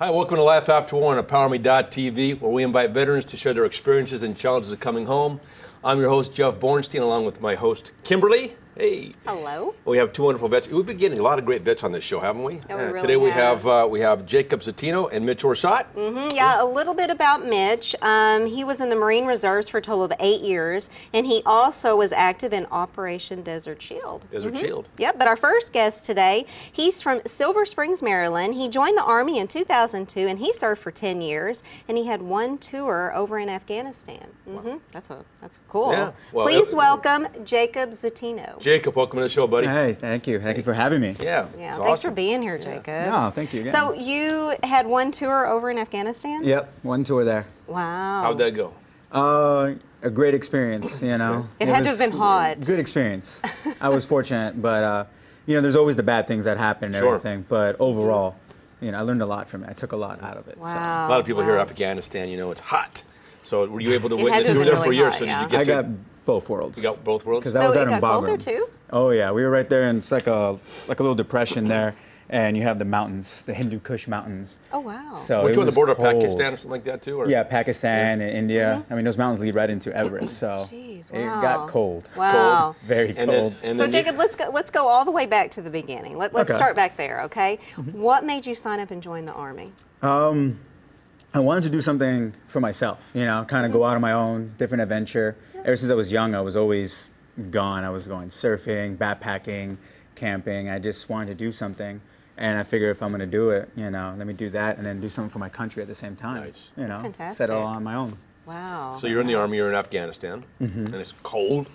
Hi, welcome to Life After War on EmpowerMe.TV, where we invite veterans to share their experiences and challenges of coming home. I'm your host, Jeff Bornstein, along with my host, Kimberly. Hey. Hello. We have two wonderful vets. We've been getting a lot of great vets on this show, haven't we? Oh, we really today we have Jacob Zetino and Mitch Orsatt. Mm-hmm. Yeah, a little bit about Mitch. He was in the Marine Reserves for a total of 8 years, and he also was active in Operation Desert Shield. Desert Shield. Yep. But our first guest today, he's from Silver Springs, Maryland. He joined the Army in 2002, and he served for 10 years, and he had one tour over in Afghanistan. Mm-hmm. Wow. That's cool. Yeah. Well, please welcome Jacob Zetino. Jacob, welcome to the show, buddy. Hey, thank you. Thank you for having me. Yeah, thanks awesome. For being here, Jacob. Yeah. No, thank you. Yeah. So you had one tour over in Afghanistan? Yep, one tour there. Wow. How'd that go? A great experience, you know. it had to have been hot. Good experience. I was fortunate, but you know, there's always the bad things that happen and everything. But overall, you know, I learned a lot from it. I took a lot out of it. Wow. So. A lot of people hear Afghanistan, you know, it's hot. So were you able to witness? You were there for a year, so did you get both worlds. You got both worlds? Because I was out in Bagram. So it got colder too? Oh yeah, we were right there and it's like a little depression there and you have the mountains, the Hindu Kush mountains. Oh wow. So weren't you on the border of Pakistan or something like that too? Or? Yeah, Pakistan and India. I mean those mountains lead right into Everest, so jeez, wow. It got cold. Wow. Cold, very cold. And then so Jacob, let's go all the way back to the beginning. Let's start back there, okay? What made you sign up and join the Army? I wanted to do something for myself, you know, kind of go out on my own, different adventure. Ever since I was young, I was always gone. I was going surfing, backpacking, camping. I just wanted to do something. And I figured if I'm going to do it, you know, let me do that and then do something for my country at the same time. Nice. You know, set it all on my own. Wow. So you're in the Army, you're in Afghanistan, and it's cold,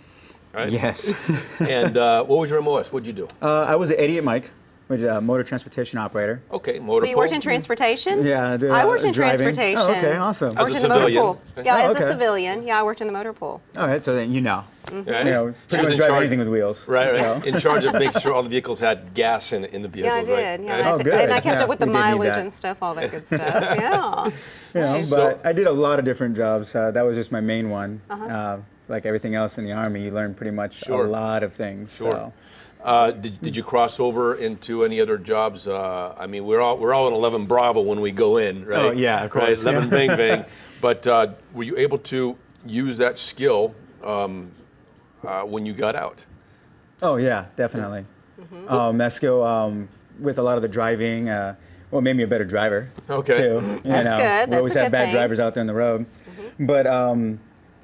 right? Yes. And what was your MOS? What did you do? I was an 88 Mike. Which is a motor transportation operator. Okay, motor. So you worked in transportation? Yeah, I worked in transportation. Oh, okay, awesome. I worked in the motor pool. Yeah, as a civilian. Yeah, I worked in the motor pool. All right, so then you know. Yeah, you know, pretty much driving anything with wheels. Right, right. So. In charge of making sure all the vehicles had gas in the vehicle. Yeah, I did. Right? Yeah, oh, good. And I kept up with the mileage and stuff, all that good stuff. Yeah. You know, but I did a lot of different jobs. That was just my main one. Like everything else in the Army, you learn pretty much a lot of things. Sure. Did you cross over into any other jobs? I mean, we're all at 11 Bravo when we go in, right? Oh yeah, of course. Right? 11 Bang Bang. But were you able to use that skill when you got out? Oh yeah, definitely. That skill with a lot of the driving. Well, it made me a better driver. Okay, too, That's good. We always have bad drivers out there on the road, but.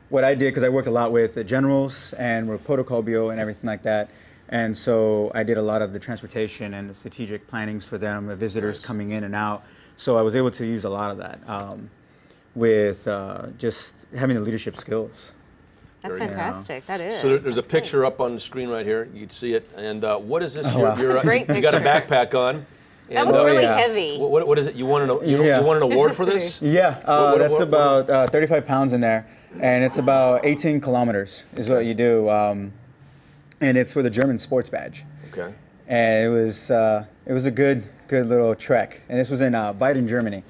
What I did, because I worked a lot with the generals and with protocol bureau and everything like that, and so I did a lot of the transportation and the strategic plannings for them, the visitors coming in and out, so I was able to use a lot of that with just having the leadership skills. That's fantastic. You know. That is. So there's a picture up on the screen right here. You can see it. And what is this? You're a great picture. You got a backpack on. And that looks really heavy. What is it? You want an, you want an award for this? Yeah, that's about 35 pounds in there, and it's about 18 kilometers is what you do, and it's with a German sports badge. Okay. And it was a good little trek, and this was in Weiden, Germany.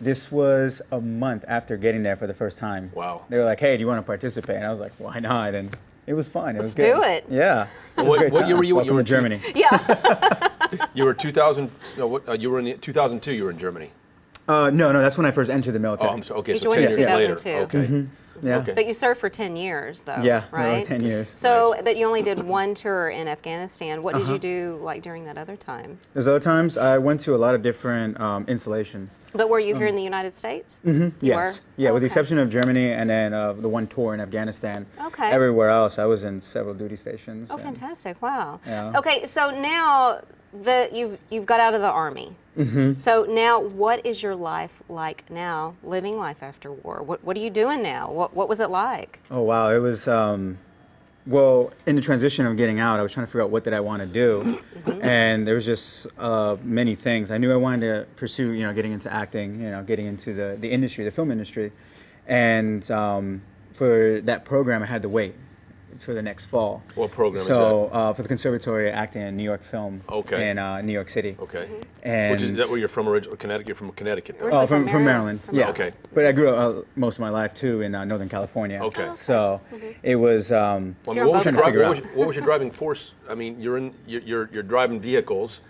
This was a month after getting there for the first time. Wow. They were like, "Hey, do you want to participate?" And I was like, "Why not?" And it was fun. It was good. Let's do it. Yeah. What year were you? You were in Germany. Yeah. You were 2000. No, what, you were in 2002. You were in Germany. No, that's when I first entered the military. Oh, I'm sorry. Okay, you joined in 2002. Later. Okay. Yeah. Okay. But you served for 10 years, though. Yeah. Right. 10 years. So, but you only did one tour in Afghanistan. What did you do like during that other time? Those other times, I went to a lot of different installations. But were you here in the United States? Yes. Were? Yeah, with the exception of Germany and then the one tour in Afghanistan. Okay. Everywhere else, I was in several duty stations. Oh, fantastic! Wow. Yeah. Okay, so now. You've got out of the Army. So now, what is your life like now, living life after war? What are you doing now? What was it like? Oh, wow. It was, well, in the transition of getting out, I was trying to figure out what did I want to do. And there was just many things. I knew I wanted to pursue, you know, getting into acting, you know, getting into the industry, the film industry. And for that program, I had to wait. For the next fall. What program is that? So for the conservatory acting in New York film in New York City. Okay. And which is that where you're from originally? Connecticut? You're from Connecticut. Oh, from Maryland. Yeah. Okay. But I grew up most of my life too in Northern California. Okay. Oh, okay. So it was. Well, I mean, what was your driving force? I mean, you're driving vehicles.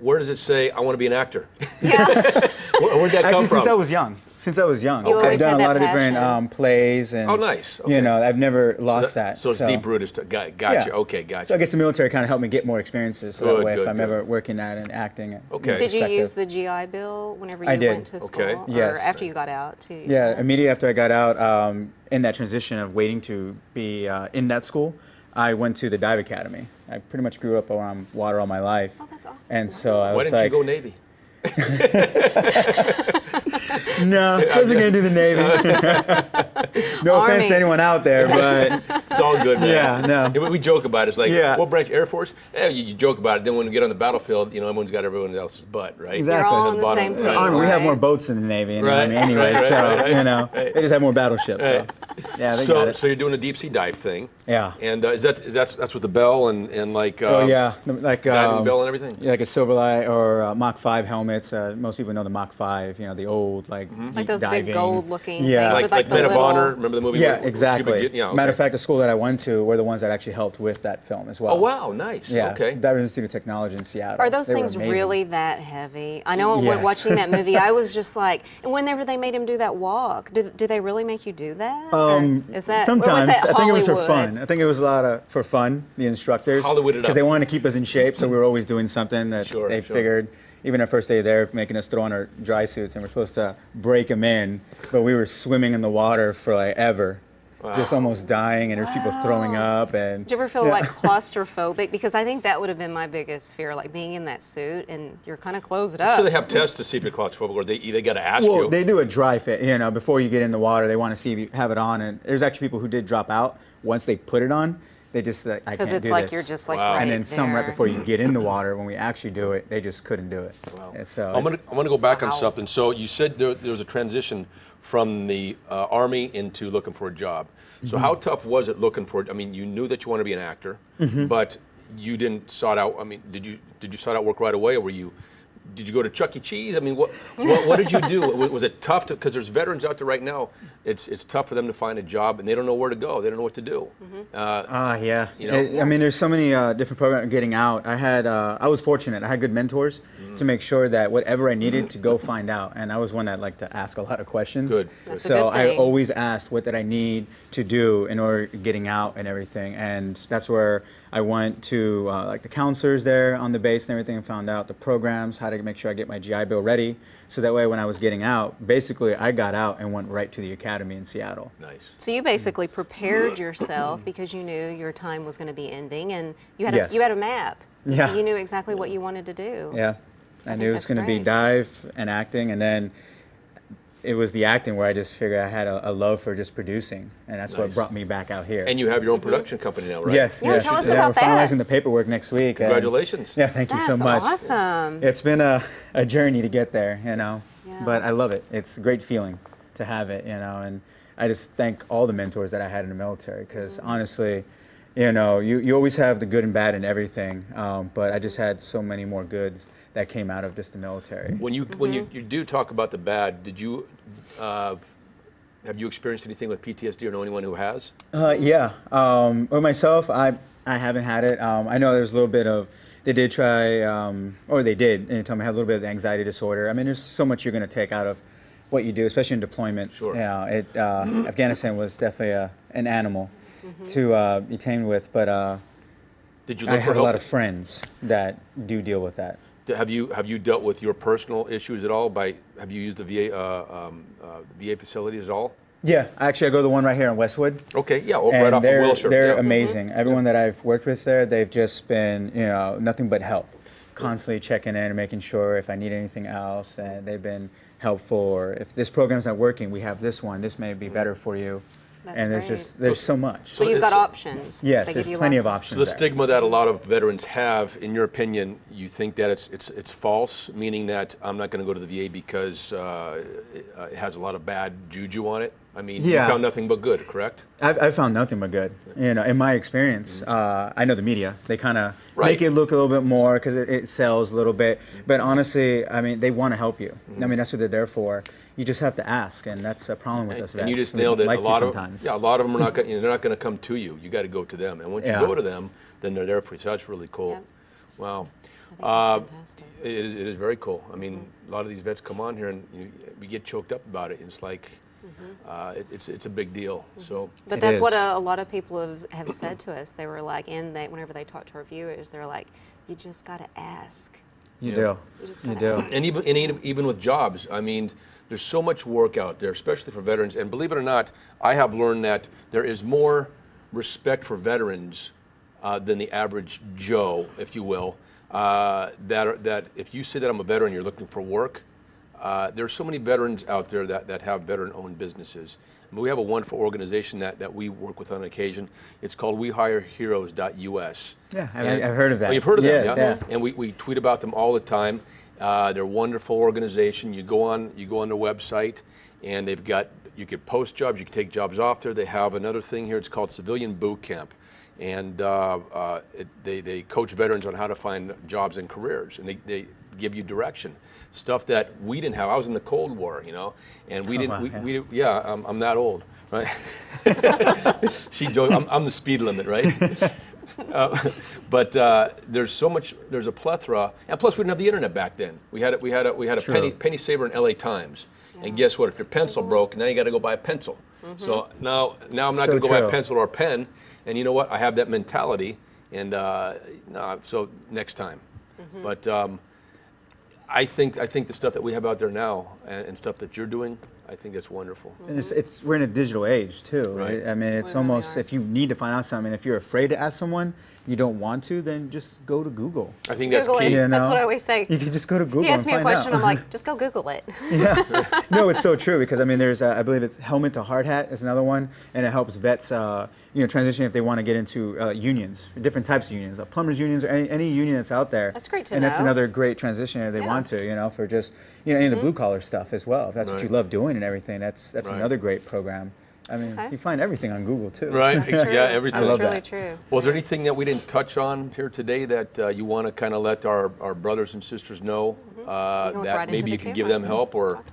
Where does it say, I want to be an actor? Yeah. Where'd that come from? Actually, since I was young. Since I was young, I've done a lot of different plays. And, oh, nice. Okay. You know, I've never lost that. So it's deep-rooted. Gotcha. Yeah. Okay, gotcha. So I guess the military kind of helped me get more experiences. So good, that way, if I'm ever working at and acting. Okay. Did you use the GI Bill whenever you went to school? Okay. Yes. Or after you got out? To use that? Immediately after I got out, in that transition of waiting to be in that school, I went to the dive academy. I pretty much grew up around water all my life. Oh, that's awesome. And so I was like... Why didn't you go Navy? No, I wasn't going to do the Navy. No Army. Offense to anyone out there, but... It's all good, man. Yeah, no. We joke about it. It's like, what branch? Air Force? Eh, you joke about it. Then when we get on the battlefield, you know, everyone's got everyone else's butt, right? Exactly. All on the same team, Army, we have more boats in the Navy anyway, so, you know, they just have more battleships. Right. So. Yeah, they got it. So you're doing a deep-sea dive thing. Yeah. And is that's with the bell and like... oh, yeah. Like... diving bell and everything? Yeah, like a Silverlight or Mach 5 helmets. Most people know the Mach 5, you know, the old, like... Like those diving. Big gold-looking things with like the Men of Honor. Remember the movie? Yeah, exactly. Matter of fact, the school that I went to were the ones that actually helped with that film as well. Oh, wow, nice. Yeah, okay. Divers Institute of Technology in Seattle. Are those things really that heavy? I know when watching that movie, I was just like, and whenever they made him do that walk, do they really make you do that? Is that sometimes. I think it was for fun. I think it was a lot of for fun, the instructors. Hollywood it up. Because they wanted to keep us in shape, so we were always doing something that they figured. Even our first day there, making us throw on our dry suits, and we're supposed to break them in, but we were swimming in the water for like ever. Wow. Just almost dying, and there's people throwing up. And do you ever feel like claustrophobic? Because I think that would have been my biggest fear, like being in that suit and you're kind of closed up. So they have tests to see if you're claustrophobic, or they got to ask you. Well, they do a dry fit, you know, before you get in the water. They want to see if you have it on. And there's actually people who did drop out once they put it on. They just I can't do this. Because it's like you're just like right and then some right before you get in the water, when we actually do it, they just couldn't do it. Wow. And so I'm gonna go back on something. So you said there was a transition from the Army into looking for a job. So how tough was it looking for? I mean, you knew that you wanted to be an actor, but you didn't sought out. I mean, did you sought out work right away, or were you? Did you go to Chuck E. Cheese? I mean, what did you do? Was it tough? Because there's veterans out there right now. It's tough for them to find a job, and they don't know where to go. They don't know what to do. Yeah. You know? I mean, there's so many different programs getting out. I was fortunate. I had good mentors to make sure that whatever I needed to go find out. And I was one that liked to ask a lot of questions. Good. That's so a good thing. I always asked what did I need to do in order getting out and everything. And that's where I went to like the counselors there on the base and everything, and found out the programs, how to make sure I get my GI Bill ready, so that way when I was getting out, basically I got out and went right to the academy in Seattle. Nice. So you basically prepared yourself because you knew your time was going to be ending, and you had a map. Yeah. You knew exactly what you wanted to do. Yeah, I knew it was going to be dive and acting, and then it was the acting where I just figured I had a love for just producing, and that's what brought me back out here. And you have your own production company now, right? Yes. Yeah, yes. Tell us about that. We're finalizing the paperwork next week. Congratulations. And, thank you so much. That's awesome. It's been a journey to get there, you know, but I love it. It's a great feeling to have it, you know, and I just thank all the mentors that I had in the military, because honestly, you know, you always have the good and bad in everything, but I just had so many more goods that came out of just the military. When you when you do talk about the bad, did you have you experienced anything with PTSD or know anyone who has? Or myself, I haven't had it. I know there's a little bit of they did tell me I had a little bit of the anxiety disorder. I mean, there's so much you're going to take out of what you do, especially in deployment. Sure. Yeah, Afghanistan was definitely an animal to be tamed with, but did you look I had a lot of friends that do deal with that. Have you dealt with your personal issues at all? Have you used the VA VA facilities at all? Yeah, actually, I go to the one right here in Westwood. Okay, yeah, right off of Wilshire. They're amazing. Everyone that I've worked with there, they've just been, you know, nothing but help. Constantly checking in and making sure if I need anything else, and they've been helpful. Or if this program's not working, we have this one. This may be better for you. That's and there's just there's so much. So you've got options. Yes, there's plenty of options. So the stigma that a lot of veterans have, in your opinion, you think that it's false, meaning that I'm not going to go to the VA because it has a lot of bad juju on it. I mean, you found nothing but good, correct? I've found nothing but good. You know, in my experience, I know the media, they kind of make it look a little bit more because it sells a little bit. But honestly, I mean, they want to help you. I mean, that's what they're there for. You just have to ask, and that's a problem with us. And you just nailed it. A lot of them are not going. They're not going to come to you. You got to go to them, and once you go to them, then they're there for you. So that's really cool. Wow. I think that's fantastic. It is very cool. I mean, a lot of these vets come on here and we get choked up about it. It's like, it's a big deal. So, but that's what a lot of people have said to us. They were like, whenever they talk to our viewers, they're like, you just got to ask. You do. And even with jobs, I mean, there's so much work out there, especially for veterans. And believe it or not, I have learned that there is more respect for veterans than the average Joe, if you will. That if you say that I'm a veteran, you're looking for work. There are so many veterans out there that have veteran-owned businesses. I mean, we have a wonderful organization that we work with on occasion. It's called WeHireHeroes.us. Yeah, I've heard of that. Oh, you've heard of them, yeah. And we tweet about them all the time. They're a wonderful organization. You go on their website, and they've got, you could post jobs, you can take jobs off there. They have another thing here. It's called Civilian Boot Camp. And they coach veterans on how to find jobs and careers, and they give you direction, stuff that we didn't have. I was in the Cold War, you know, and we I'm that old, right? She jokes, I'm the speed limit, right? But there's so much. There's a plethora, and plus we didn't have the internet back then. We had a penny saver and LA Times, and guess what? If your pencil broke, now you got to go buy a pencil. So now I'm not going to go buy a pencil or a pen. And you know what? I have that mentality, and so next time. But I think the stuff that we have out there now and stuff that you're doing, I think that's wonderful. And we're in a digital age too, right? I mean, it's almost, if you need to find out something, if you're afraid to ask someone, you don't want to, then just go to Google. I think that's key. You know? That's what I always say. You can just go to Google. He asked me a question, I'm like, just go Google it. Yeah. No, it's so true, because I mean, there's I believe it's helmet to hard hat is another one, and it helps vets, you know, transition if they want to get into unions, different types of unions, like plumbers unions or any union that's out there. That's great to know. And that's another great transition if they want to, you know, for just any of the blue collar stuff as well. If that's what you love doing. And everything. That's another great program. I mean, you find everything on Google too. Right? Yeah, everything. That's really true. Well, is there anything that we didn't touch on here today that you want to kind of let our brothers and sisters know that maybe you can give them help or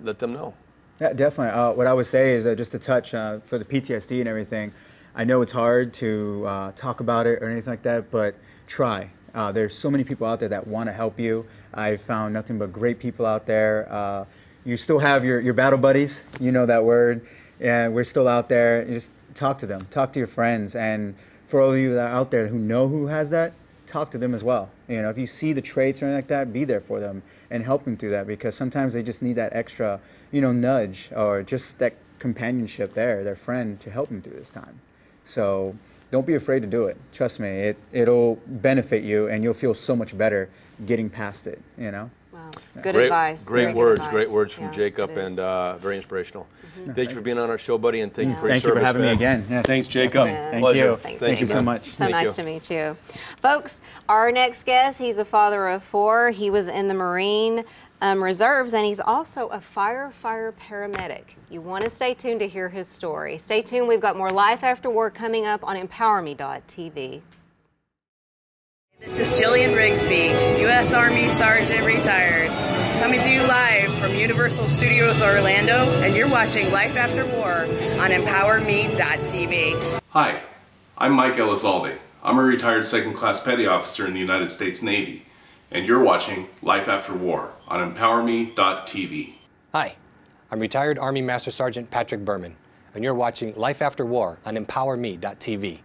let them know? Yeah, definitely. What I would say is just to touch for the PTSD and everything. I know it's hard to talk about it or anything like that, but try. There's so many people out there that want to help you. I've found nothing but great people out there. You still have your battle buddies, you know that word, and we're still out there. You just talk to them, talk to your friends, and for all of you that are out there who know who has that, talk to them as well. You know, if you see the traits or anything like that, be there for them and help them through that, because sometimes they just need that extra, you know, nudge or just that companionship there, their friend to help them through this time. So don't be afraid to do it. Trust me, it'll benefit you, and you'll feel so much better getting past it, you know? Wow. Great words from Jacob, and very inspirational. Thank you for being on our show, buddy, and thank you for your service. Thank you for having me again. Yeah, thanks, Jacob. Yeah. Pleasure. Thank you so much. So nice to meet you. Folks, our next guest, he's a father of four. He was in the Marine Reserves, and he's also a fire paramedic. You want to stay tuned to hear his story. Stay tuned. We've got more Life After War coming up on EmpowerMe.tv. This is Jillian Rigsby, U.S. Army Sergeant Retired, coming to you live from Universal Studios Orlando, and you're watching Life After War on EmpowerMe.tv. Hi, I'm Mike Elizalde. I'm a retired second-class petty officer in the United States Navy, and you're watching Life After War on EmpowerMe.tv. Hi, I'm retired Army Master Sergeant Patrick Berman, and you're watching Life After War on EmpowerMe.tv.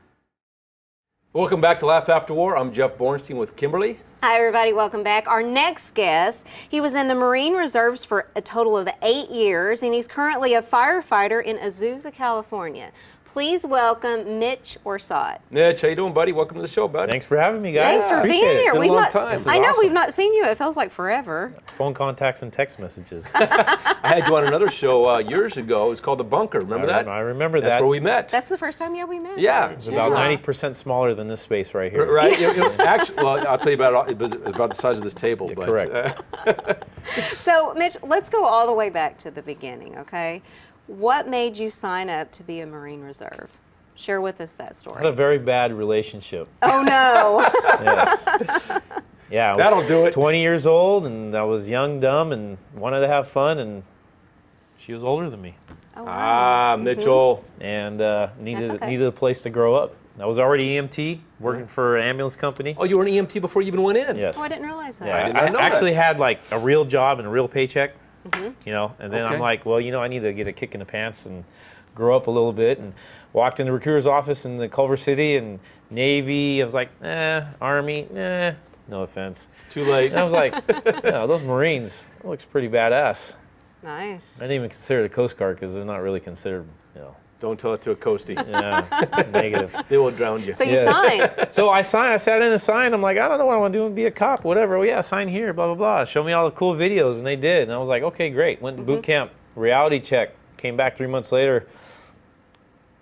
Welcome back to Life After War. I'm Jeff Bornstein with Kimberly. Hi, everybody. Welcome back. Our next guest, he was in the Marine Reserves for a total of 8 years, and he's currently a firefighter in Azusa, California. Please welcome Mitch Orsatt. Mitch, how you doing, buddy? Welcome to the show, buddy. Thanks for having me, guys. Thanks for being here. It's been a long time. I know we've not seen you. It feels like forever. Phone contacts and text messages. I had you on another show years ago. It was called The Bunker. Remember that? I remember that. That's where we met. That's the first time, we met. Yeah. It's about 90% smaller than this space right here. Right. Actually, well, I'll tell you about it. It was about the size of this table. Yeah, but, correct. So, Mitch, let's go all the way back to the beginning, okay? What made you sign up to be a Marine Reserve? Share with us that story. I had a very bad relationship. Oh, no. Yes. Yeah, I was That'll do it. 20 years old, and I was young, dumb, and wanted to have fun, and she was older than me. Oh, wow. Mitchell. And needed a place to grow up. I was already EMT, working for an ambulance company. Oh, you were an EMT before you even went in? Yes. Oh, I didn't realize that. Yeah, I actually had like a real job and a real paycheck, you know, and then I'm like, well, you know, I need to get a kick in the pants and grow up a little bit, and walked in the recruiter's office in the Culver City, and Navy, I was like, eh, Army, eh, no offense. Too late. And I was like, no, those Marines, that looks pretty badass. Nice. I didn't even consider the Coast Guard because they're not really considered, you know. Don't tell it to a coastie. Yeah, negative. They will drown you. So you signed. So I signed. I sat in and signed. I'm like, I don't know what I want to do. Be a cop, whatever. Well, yeah, sign here, blah, blah, blah. Show me all the cool videos. And they did. And I was like, okay, great. Went to boot camp, reality check. Came back 3 months later.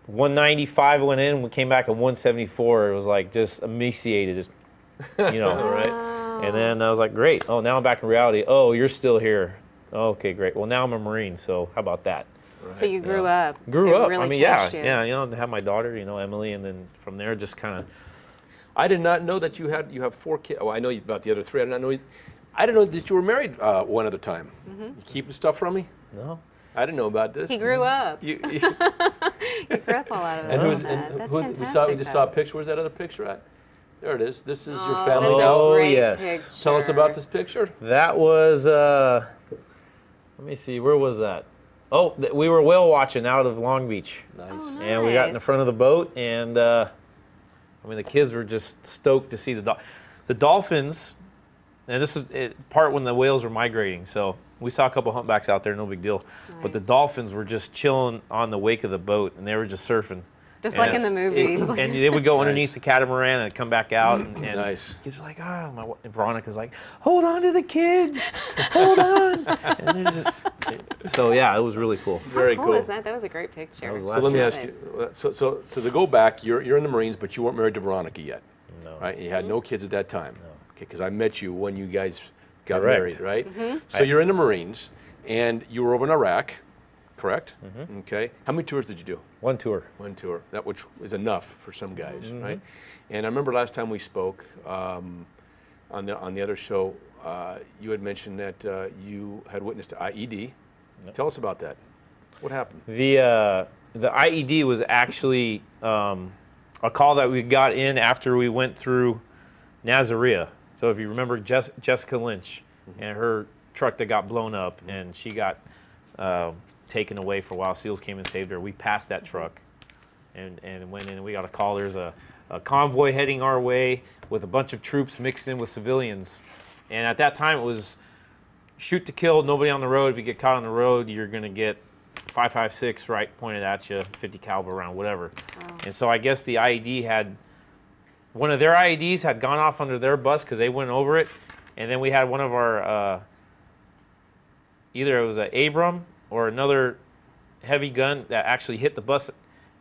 195 went in. We came back at 174. It was like just emaciated, just, you know. Right. And then I was like, great. Oh, now I'm back in reality. Oh, you're still here. Oh, okay, great. Well, now I'm a Marine, so how about that? Right. So you grew up. Grew up. Really, I mean, yeah, you know, to have my daughter, you know, Emily, and then from there, just kind of. I did not know that you have four kids. Oh, I know about the other three. I did not know. I didn't know that you were married one other time. You keeping stuff from me? No, I didn't know about this. He grew up. You grew up all out of it. That's fantastic. We just saw a picture. Where's that other picture at? There it is. This is your family. That's a great picture. Tell us about this picture. That was. Let me see. Where was that? Oh, we were whale watching out of Long Beach. Nice. Oh, nice. And we got in the front of the boat, and I mean, the kids were just stoked to see the dolphins. And this is part when the whales were migrating, so we saw a couple humpbacks out there, no big deal. Nice. But the dolphins were just chilling on the wake of the boat, and they were just surfing. Just like in the movies. And they would go underneath the catamaran and come back out. And kids are like, oh, my wife. And Veronica's like, hold on to the kids. Hold on. And just, so, yeah, it was really cool. How cool is that? That was a great picture. So let me ask you, so to go back, you're in the Marines, but you weren't married to Veronica yet. No. Right? You had no kids at that time. No. Okay, because I met you when you guys got married, right? So you're in the Marines, and you were over in Iraq. Correct? Okay. How many tours did you do? One tour. One tour. That which is enough for some guys, right? And I remember last time we spoke on the other show, you had mentioned that you had witnessed an IED. Tell us about that. What happened? The IED was actually a call that we got in after we went through Nazaria. So if you remember Jessica Lynch and her truck that got blown up, and she got taken away for a while. SEALs came and saved her. We passed that truck and went in, and we got a call. There's a convoy heading our way with a bunch of troops mixed in with civilians. And at that time, it was shoot to kill, nobody on the road. If you get caught on the road, you're going to get 5.56 pointed at you, 50 caliber round, whatever. Wow. And so I guess the IED had, one of their IEDs had gone off under their bus because they went over it. And then we had one of our, either it was an Abram or another heavy gun that actually hit the bus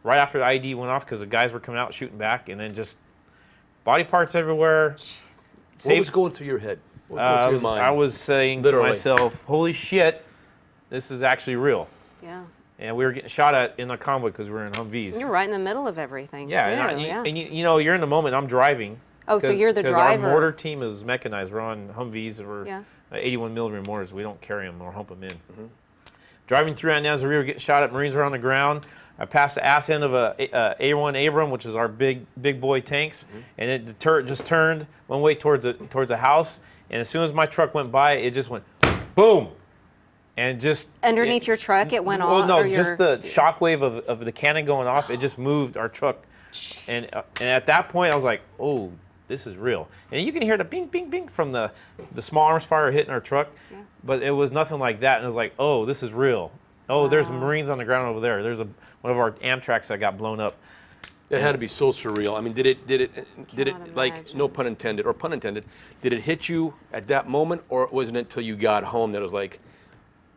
right after the IED went off because the guys were coming out shooting back, and then just body parts everywhere. Jeez. What was going through your head? What was your mind? I was saying to myself, holy shit, this is actually real. Yeah. And we were getting shot at in a convoy because we were in Humvees. You're right in the middle of everything, too. Yeah, and you know, you're in the moment. I'm driving. Oh, so you're the driver. Our mortar team is mechanized. We're on Humvees. We're 81 millimeter mortars. We don't carry them or hump them in. Driving through Nazaria, we were getting shot at. Marines were on the ground. I passed the ass end of a A1 Abram, which is our big boy tanks, and it, the turret just turned one way towards a house. And as soon as my truck went by, it just went, boom, and just underneath your truck, it went off. Oh no, just the shockwave of the cannon going off. It just moved our truck, and at that point, I was like, oh, this is real. And you can hear the bing, bing, bing from the small arms fire hitting our truck, but it was nothing like that. And it was like, oh, this is real. Oh, there's Marines on the ground over there. There's one of our Amtraks that got blown up. That had to be so surreal. I mean, did it like, no pun intended, or pun intended, did it hit you at that moment, or wasn't it until you got home that it was like,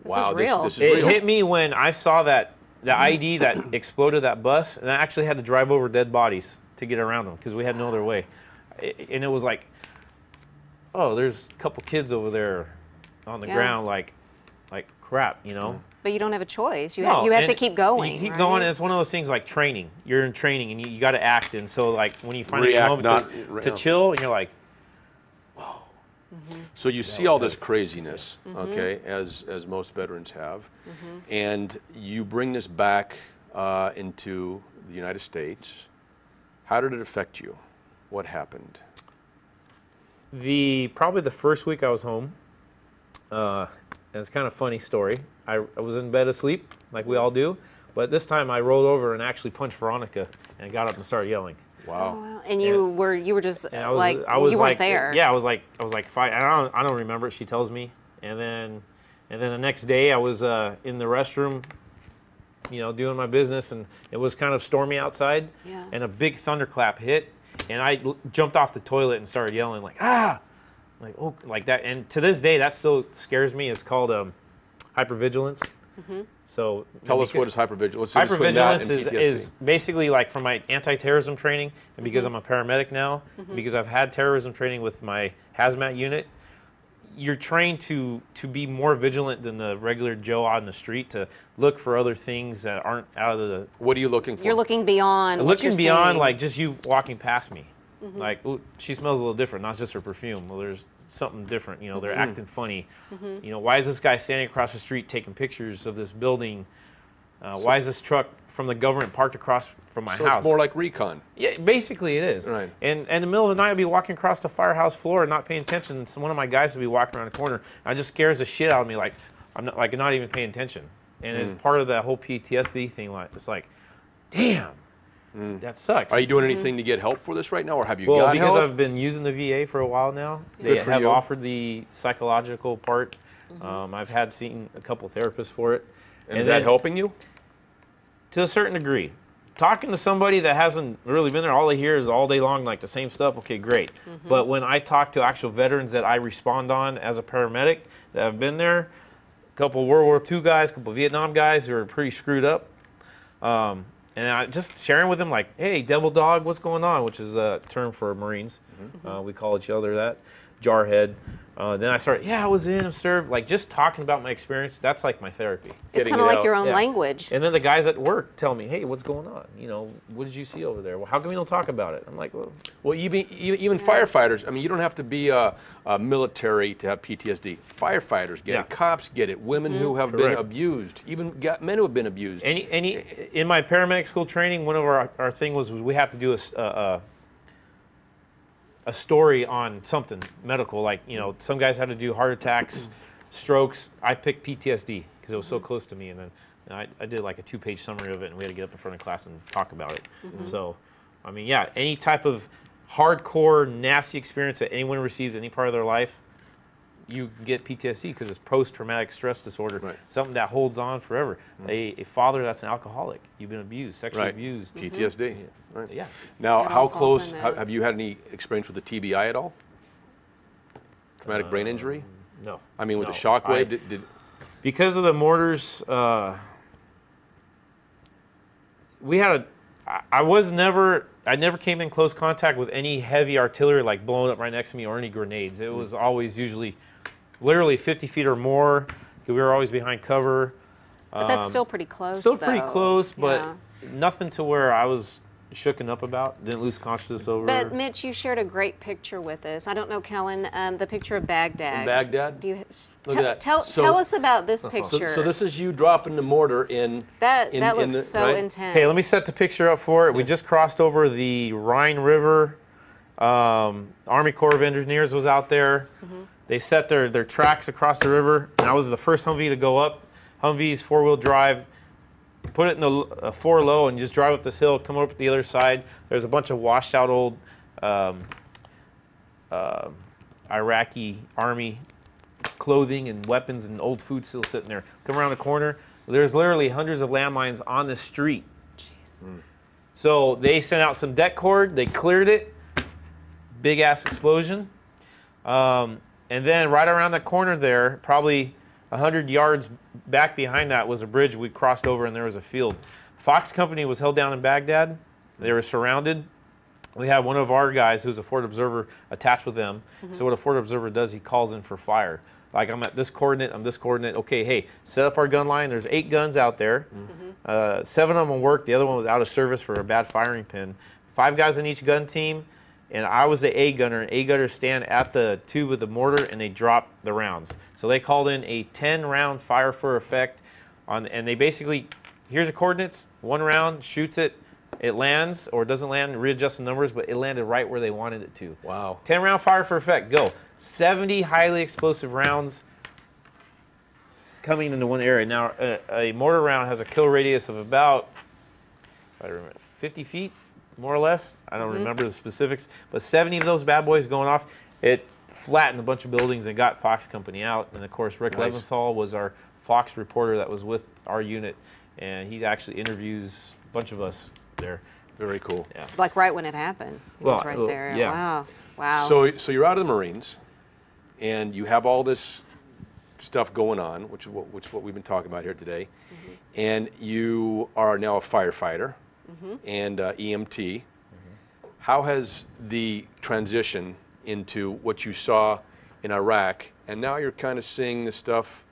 wow, this is real? It hit me when I saw that, the IED that exploded that bus, and I actually had to drive over dead bodies to get around them because we had no other way. And it was like, oh, there's a couple kids over there on the ground, like crap, you know. But you don't have a choice. You have to keep going. You keep going. And it's one of those things like training. You're in training, and you got to act. And so, like, when you finally get home to chill, and you're like, whoa. So you see all this craziness, okay, as most veterans have, and you bring this back into the United States. How did it affect you? What happened? Probably the first week I was home, it's kind of a funny story. I was in bed asleep, like we all do, but this time I rolled over and actually punched Veronica and got up and started yelling. Wow. Oh, wow. And you were just like you weren't there. Yeah, I was like five. I don't remember it, she tells me. And then the next day I was in the restroom, doing my business, and it was kind of stormy outside. Yeah. And a big thunderclap hit, and I jumped off the toilet and started yelling like, ah, like, oh, like that. And to this day that still scares me. It's called hypervigilance. Mm-hmm. So tell us, what is hypervigilance? Hypervigilance is basically like from my anti-terrorism training, and because I'm a paramedic now, because I've had terrorism training with my hazmat unit, you're trained to be more vigilant than the regular Joe on the street, to look for other things that aren't out of the... What are you looking for? You're looking beyond what you're seeing. Looking beyond, like just you walking past me. Mm-hmm. Like, ooh, she smells a little different, not just her perfume. Well, there's something different, they're acting funny. Mm-hmm. Why is this guy standing across the street taking pictures of this building? Why is this truck from the government parked across from my house? It's more like recon. Yeah, basically it is. Right. And in the middle of the night, I'd be walking across the firehouse floor and not paying attention, and one of my guys would be walking around the corner, and it just scares the shit out of me, like, I'm not, like, not even paying attention. And it's part of that whole PTSD thing, like, it's like, damn. Mm. That sucks. Are you doing anything to get help for this right now, or have you got help? Well, because I've been using the VA for a while now. They have offered the psychological part. I've seen a couple therapists for it. And is that helping you? To a certain degree. Talking to somebody that hasn't really been there, all they hear is all day long, like, the same stuff, okay, great. But when I talk to actual veterans that I respond on as a paramedic that have been there, a couple World War II guys, a couple Vietnam guys who are pretty screwed up, and I just sharing with them, like, hey, devil dog, what's going on? Which is a term for Marines. We call each other that, jarhead. Then I started, yeah, I was in, served. Like, just talking about my experience, that's like my therapy. It's kind of like your own language. And then the guys at work tell me, hey, what's going on? What did you see over there? Well, how come you don't talk about it? I'm like, well, even firefighters, I mean, you don't have to be a military to have PTSD. Firefighters get it, cops get it, women who have been abused, even men who have been abused. In my paramedic school training, one of our thing was we have to do a story on something medical, like, some guys had to do heart attacks, strokes. I picked PTSD because it was so close to me, and then I did like a 2-page summary of it, and we had to get up in front of class and talk about it. So, I mean, yeah, any type of hardcore, nasty experience that anyone receives in any part of their life, you get PTSD because it's post-traumatic stress disorder, something that holds on forever. A father that's an alcoholic, you've been abused, sexually abused. PTSD. Yeah. Right. Yeah. Now, how close, have you had any experience with the TBI at all? Traumatic brain injury? No. I mean, with the shockwave? Because of the mortars, we had I never came in close contact with any heavy artillery, like blowing up right next to me, or any grenades. It was always usually literally 50 feet or more, because we were always behind cover. But that's still pretty close, pretty close, but nothing to where I was shooken up about, didn't lose consciousness over. But Mitch, you shared a great picture with us. I don't know, Kellen, the picture of Baghdad. Baghdad? Do you, look at that. Tell us about this picture. So this is you dropping the mortar in. That looks so intense. Okay, let me set the picture up for it. We just crossed over the Rhine River. Army Corps of Engineers was out there. They set their tracks across the river, and I was the first Humvee to go up. Humvees, four-wheel drive. Put it in the four low and just drive up this hill, come up the other side. There's a bunch of washed out old Iraqi army clothing and weapons and old food still sitting there. Come around the corner, there's literally hundreds of landmines on the street. Jeez. So they sent out some deck cord, they cleared it, big ass explosion. And then right around the corner there, probably 100 yards back behind that was a bridge we crossed over, and there was a field. Fox Company was held down in Baghdad. They were surrounded. We had one of our guys, who's a Forward Observer, attached with them. So what a Forward Observer does, he calls in for fire. Like, I'm at this coordinate, I'm this coordinate. Okay, hey, set up our gun line. There's 8 guns out there. 7 of them worked. The other one was out of service for a bad firing pin. 5 guys on each gun team, and I was the A gunner, and A gunners stand at the tube of the mortar, and they drop the rounds. So they called in a 10-round fire for effect, and they basically, here's the coordinates, 1 round, shoots it, It lands or doesn't land, readjust the numbers, but it landed right where they wanted it to. Wow. 10-round fire for effect, go. 70 highly explosive rounds coming into one area. Now, a mortar round has a kill radius of about 50 feet, more or less. I don't remember the specifics, but 70 of those bad boys going off. It flattened a bunch of buildings and got Fox Company out. And, of course, Rick Leventhal was our Fox reporter that was with our unit, and he actually interviews a bunch of us there. Very cool. Yeah. Like right when it happened. He was right there. Yeah. Wow. Wow. So you're out of the Marines, and you have all this stuff going on, which is what we've been talking about here today. Mm-hmm. And you are now a firefighter and EMT. How has the transition into what you saw in Iraq, and now you're kind of seeing this stuff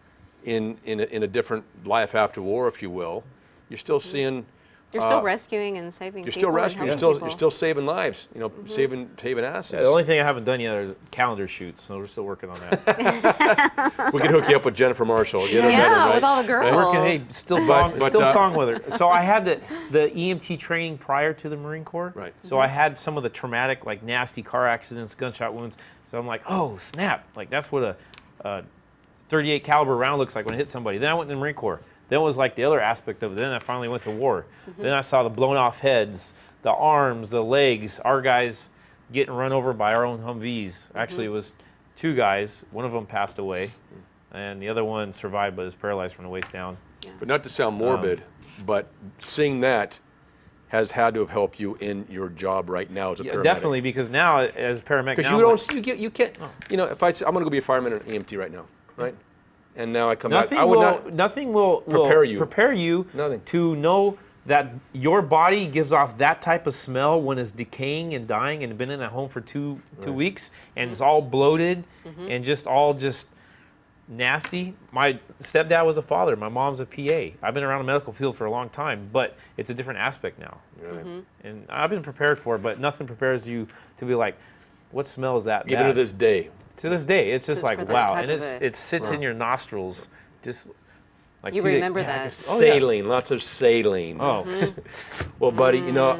in a different life after war, if you will? You're still seeing. You're still rescuing and saving. You're still rescuing. You're still saving lives. You know, saving assets. Yeah, the only thing I haven't done yet is calendar shoots. So we're still working on that. We can hook you up with Jennifer Marshall. Get her better, right? With all the girls. Right? Hey, still thong with her. So I had the EMT training prior to the Marine Corps. Right. So I had some of the traumatic, like nasty car accidents, gunshot wounds. So I'm like, oh snap! Like that's what a 38 caliber round looks like when it hits somebody. Then I went in the Marine Corps. Then it was like the other aspect of it. Then I finally went to war. Then I saw the blown off heads, the arms, the legs, our guys getting run over by our own Humvees. Actually, it was two guys. One of them passed away, and the other one survived but is paralyzed from the waist down. Yeah. But not to sound morbid, but seeing that has had to have helped you in your job right now as a paramedic. Definitely, because now as a paramedic. Because you don't, you can't, you know, if I say, I'm going to go be a fireman or an EMT right now, right? And now I come back. I would nothing will prepare you to know that your body gives off that type of smell when it's decaying and dying and been in that home for two weeks and it's all bloated and just all nasty. My stepdad was a father. My mom's a PA. I've been around the medical field for a long time, but it's a different aspect now. Right. And I've been prepared for it, but nothing prepares you to be like, what smell is that? Even to this day. To this day, it's just like, wow, and it sits in your nostrils, just like you remember that saline, lots of saline. Oh, well, buddy, you know,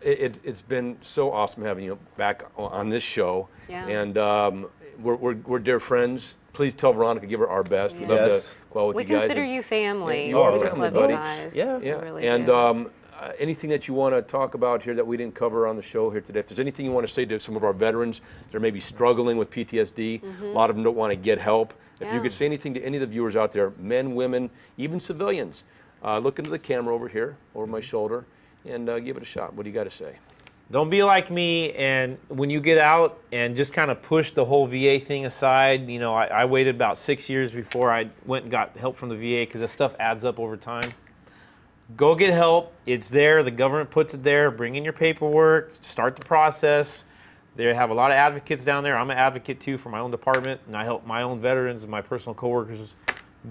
it's been so awesome having you back on this show, and we're dear friends. Please tell Veronica, give her our best. Yeah. We love to call with you guys. We consider you family. You are just love you guys. Yeah, yeah, really. And anything that you want to talk about here that we didn't cover on the show here today, if there's anything you want to say to some of our veterans that are maybe struggling with PTSD, a lot of them don't want to get help. If you could say anything to any of the viewers out there, men, women, even civilians, look into the camera over here, over my shoulder, and give it a shot. What do you got to say? Don't be like me, and when you get out and just kind of push the whole VA thing aside. You know, I waited about 6 years before I went and got help from the VA because this stuff adds up over time. Go get help. It's there. The government puts it there. Bring in your paperwork. Start the process. They have a lot of advocates down there. I'm an advocate, too, for my own department, and I help my own veterans and my personal coworkers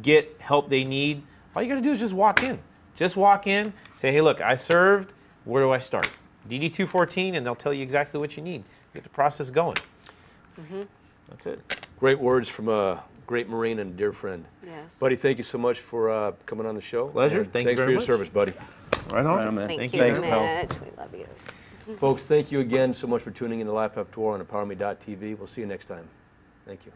get help they need. All you got to do is just walk in. Just walk in. Say, hey, look, I served. Where do I start? DD 214, and they'll tell you exactly what you need. Get the process going. That's it. Great words from a great Marine and dear friend. Yes. Buddy, thank you so much for coming on the show. Pleasure. Thank you very much. Thanks for your service, buddy. Right on. Right on, man. Thank you, Mitch. We love you. Folks, thank you again so much for tuning in to Life After War on EmpowerMe.TV. We'll see you next time. Thank you.